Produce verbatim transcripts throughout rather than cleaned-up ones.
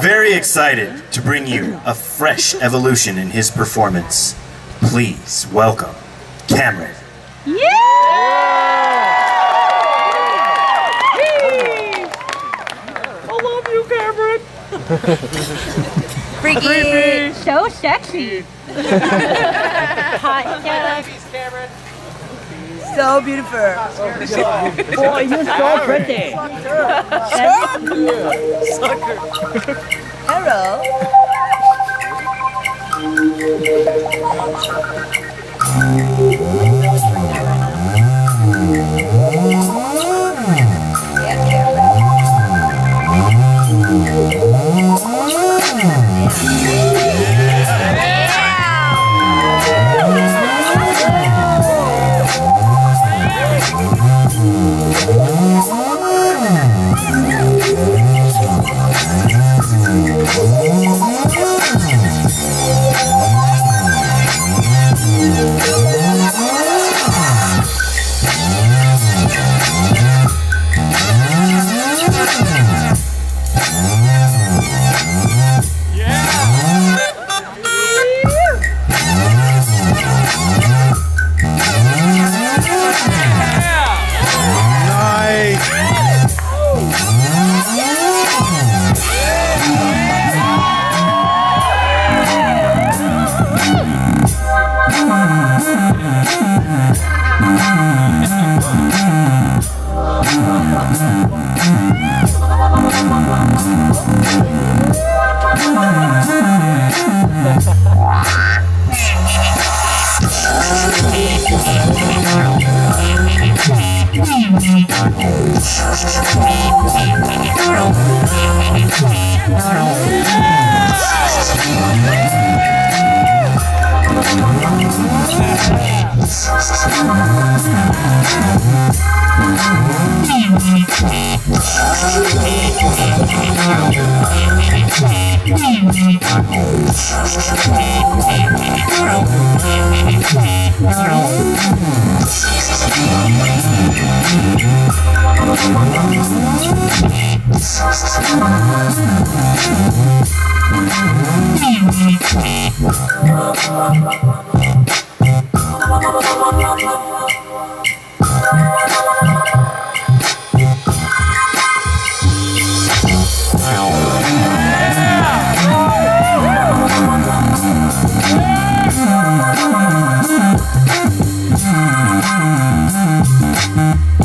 Very excited to bring you a fresh evolution in his performance. Please welcome Cameron. Yeah! Hey! I love you, Cameron. Freaky, so sexy. Hot, yeah. Cameron. So beautiful. Boy, you're so pretty. Sucker. Hello.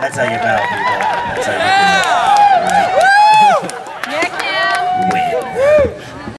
That's how you bow, people. That's how you bow.